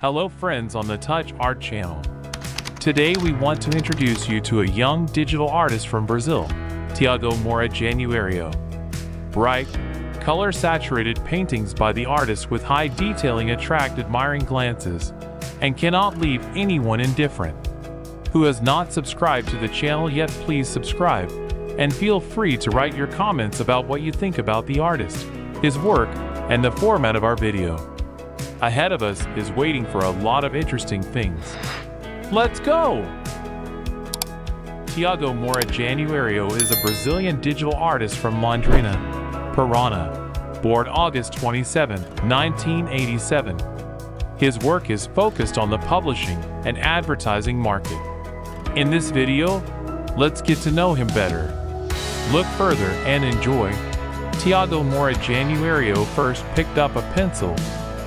Hello friends on the Touch Art Channel. Today we want to introduce you to a young digital artist from Brazil, Thiago Moura Januário. Bright, color-saturated paintings by the artist with high detailing attract admiring glances, and cannot leave anyone indifferent. Who has not subscribed to the channel yet, please subscribe, and feel free to write your comments about what you think about the artist, his work, and the format of our video. Ahead of us is waiting for a lot of interesting things. Let's go! Thiago Moura Januário is a Brazilian digital artist from Mondrina, Paraná, born August 27, 1987. His work is focused on the publishing and advertising market. In this video, let's get to know him better. Look further and enjoy. Thiago Moura Januário first picked up a pencil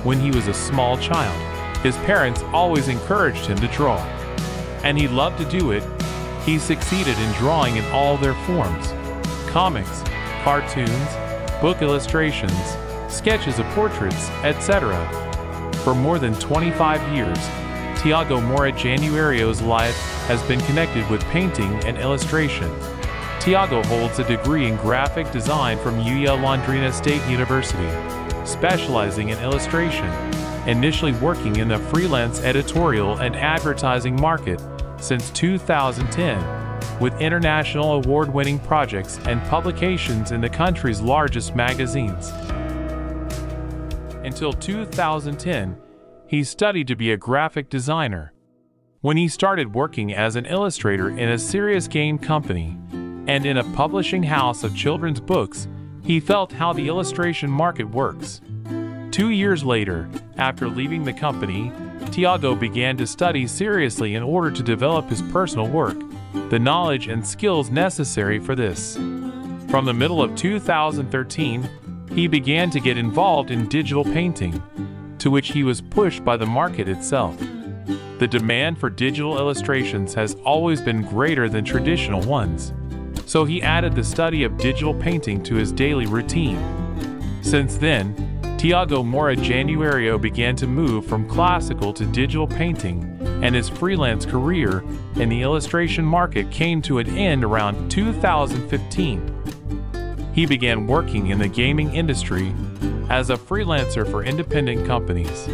when he was a small child. His parents always encouraged him to draw, and he loved to do it. He succeeded in drawing in all their forms: comics, cartoons, book illustrations, sketches of portraits, etc. For more than 25 years, Thiago Moura Januário's life has been connected with painting and illustration. Thiago holds a degree in graphic design from UEL Londrina State University, specializing in illustration, initially working in the freelance editorial and advertising market since 2010, with international award-winning projects and publications in the country's largest magazines. Until 2010, he studied to be a graphic designer, when he started working as an illustrator in a serious game company and in a publishing house of children's books. He felt how the illustration market works. 2 years later, after leaving the company, Thiago began to study seriously in order to develop his personal work, the knowledge and skills necessary for this. From the middle of 2013, he began to get involved in digital painting, to which he was pushed by the market itself. The demand for digital illustrations has always been greater than traditional ones, so he added the study of digital painting to his daily routine. Since then, Thiago Moura Januário began to move from classical to digital painting, and his freelance career in the illustration market came to an end around 2015. He began working in the gaming industry as a freelancer for independent companies.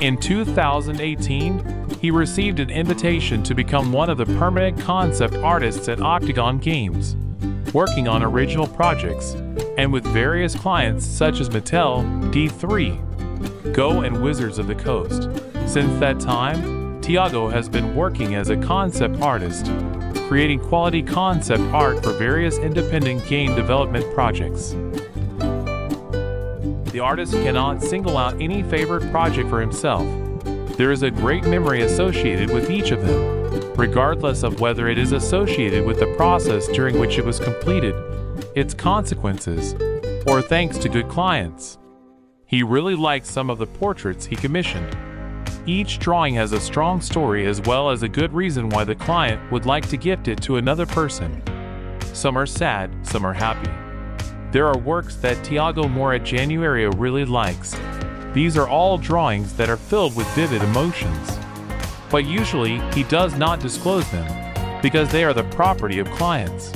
In 2018, he received an invitation to become one of the permanent concept artists at Octagon Games, working on original projects, and with various clients such as Mattel, D3, Go, and Wizards of the Coast. Since that time, Thiago has been working as a concept artist, creating quality concept art for various independent game development projects. The artist cannot single out any favorite project for himself. There is a great memory associated with each of them, regardless of whether it is associated with the process during which it was completed, its consequences, or thanks to good clients. He really likes some of the portraits he commissioned. Each drawing has a strong story as well as a good reason why the client would like to gift it to another person. Some are sad, some are happy. There are works that Thiago Moura Januário really likes. These are all drawings that are filled with vivid emotions. But usually, he does not disclose them, because they are the property of clients.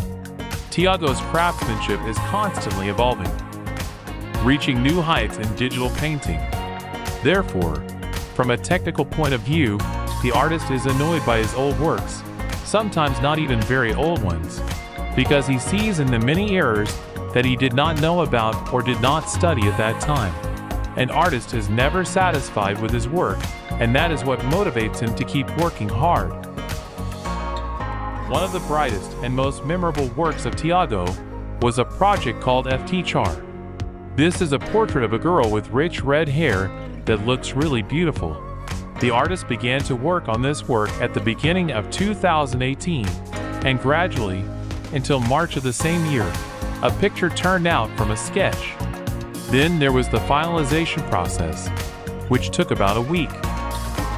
Thiago's craftsmanship is constantly evolving, reaching new heights in digital painting. Therefore, from a technical point of view, the artist is annoyed by his old works, sometimes not even very old ones, because he sees in them many errors that he did not know about or did not study at that time. An artist is never satisfied with his work, and that is what motivates him to keep working hard. One of the brightest and most memorable works of Thiago was a project called F.T. Char. This is a portrait of a girl with rich red hair that looks really beautiful. The artist began to work on this work at the beginning of 2018, and gradually, until March of the same year, a picture turned out from a sketch. Then there was the finalization process, which took about a week.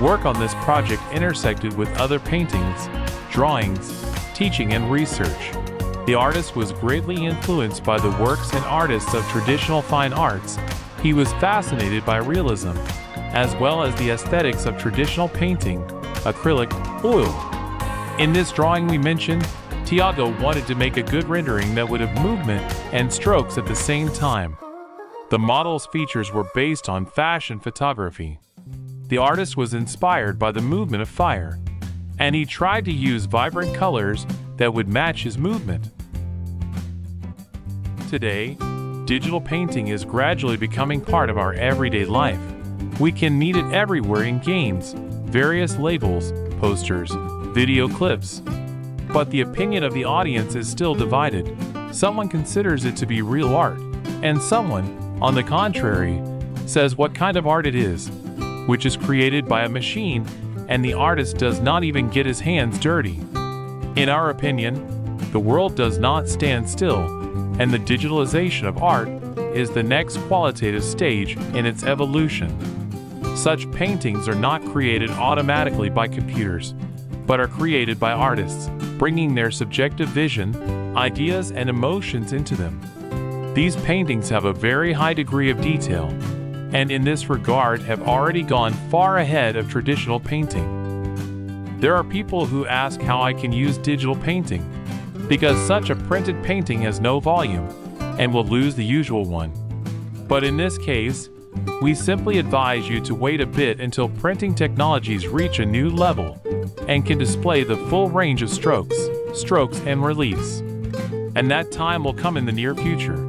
Work on this project intersected with other paintings, drawings, teaching, and research. The artist was greatly influenced by the works and artists of traditional fine arts. He was fascinated by realism, as well as the aesthetics of traditional painting, acrylic, oil. In this drawing we mentioned, Thiago wanted to make a good rendering that would have movement and strokes at the same time. The model's features were based on fashion photography. The artist was inspired by the movement of fire, and he tried to use vibrant colors that would match his movement. Today, digital painting is gradually becoming part of our everyday life. We can meet it everywhere in games, various labels, posters, video clips. But the opinion of the audience is still divided. Someone considers it to be real art, and someone, on the contrary, says what kind of art it is, which is created by a machine, and the artist does not even get his hands dirty. In our opinion, the world does not stand still, and the digitalization of art is the next qualitative stage in its evolution. Such paintings are not created automatically by computers, but are created by artists, bringing their subjective vision, ideas, and emotions into them. These paintings have a very high degree of detail, and in this regard have already gone far ahead of traditional painting. There are people who ask how I can use digital painting, because such a printed painting has no volume and will lose the usual one. But in this case, we simply advise you to wait a bit until printing technologies reach a new level and can display the full range of strokes, and reliefs. And that time will come in the near future.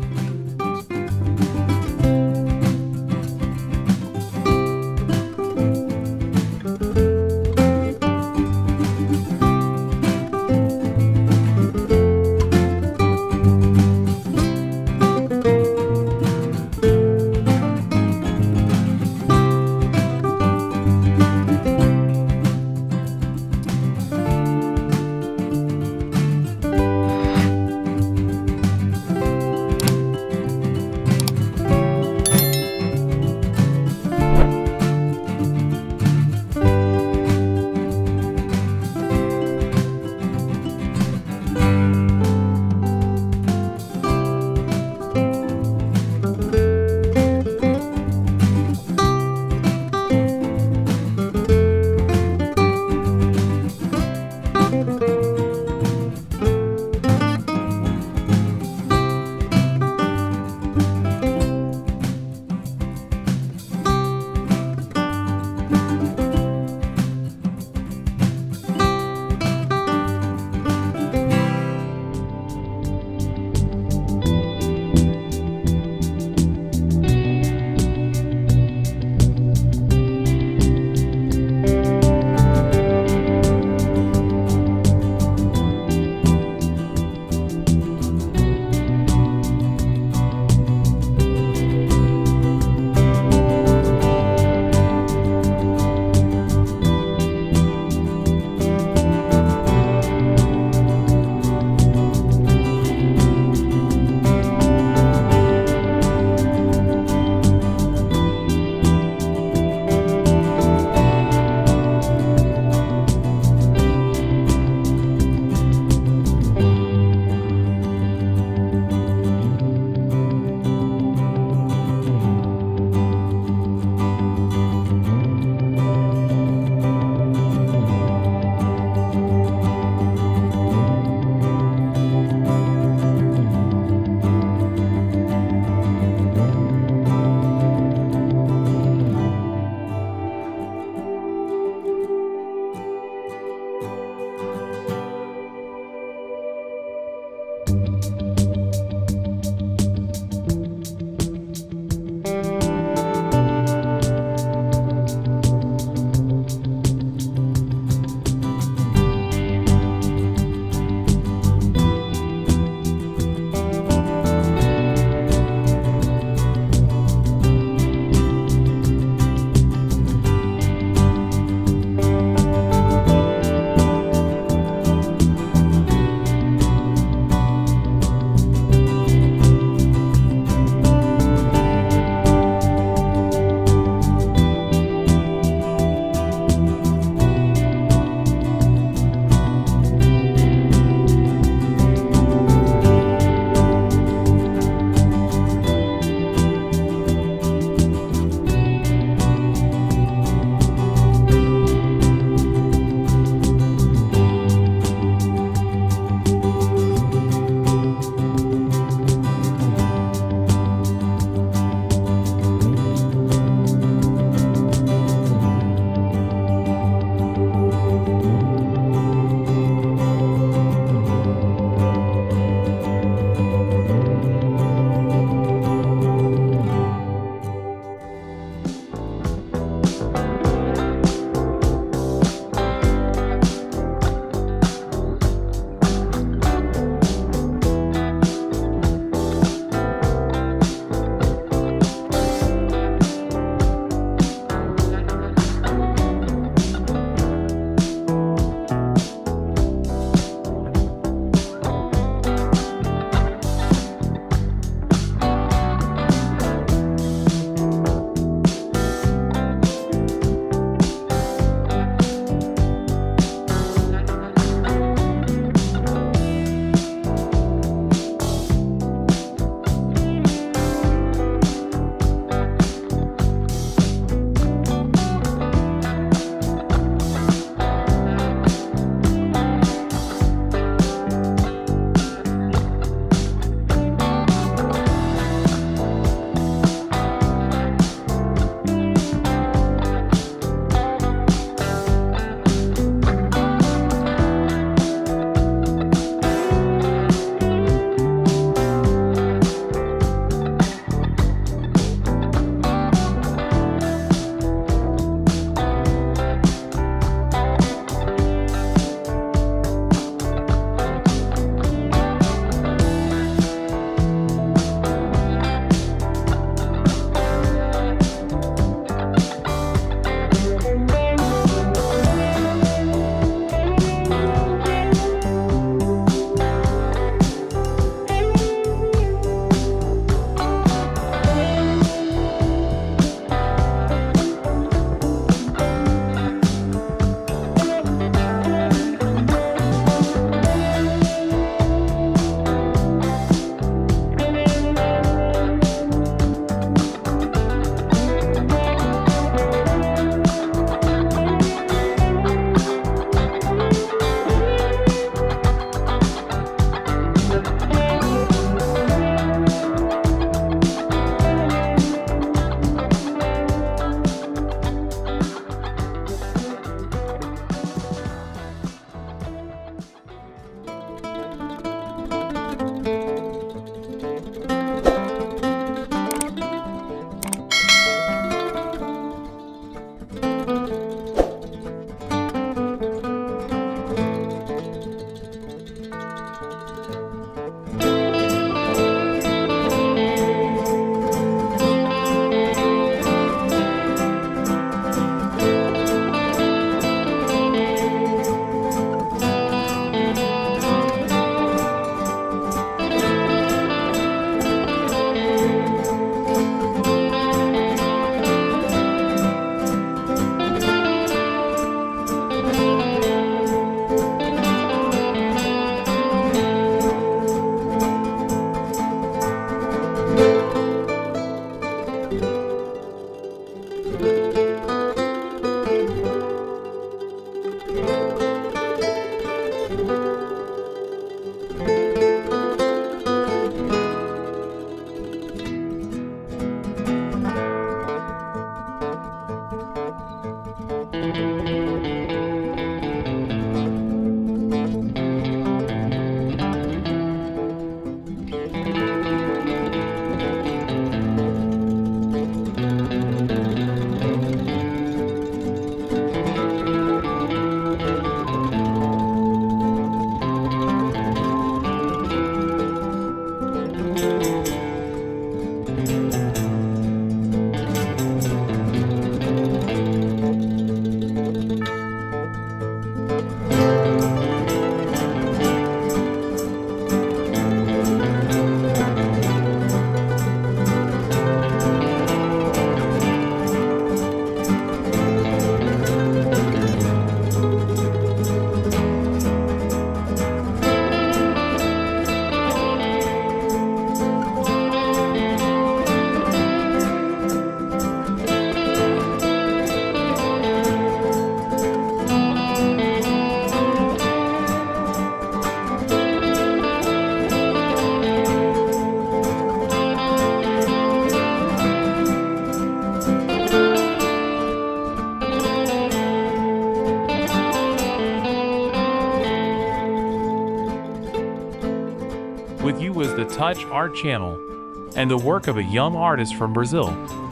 With you is the Touch Art Channel and the work of a young artist from Brazil,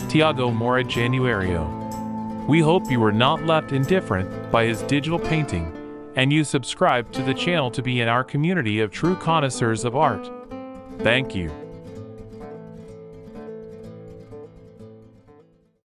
Thiago Moura Januário. We hope you were not left indifferent by his digital painting and you subscribe to the channel to be in our community of true connoisseurs of art. Thank you.